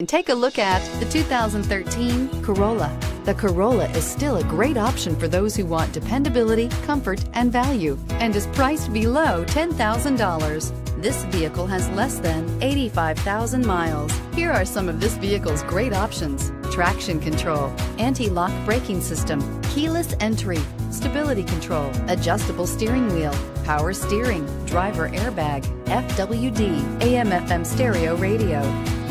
And take a look at the 2013 Corolla. The Corolla is still a great option for those who want dependability, comfort, and value, and is priced below $10,000. This vehicle has less than 85,000 miles. Here are some of this vehicle's great options: traction control, anti-lock braking system, keyless entry, stability control, adjustable steering wheel, power steering, driver airbag, FWD, AM/FM stereo radio,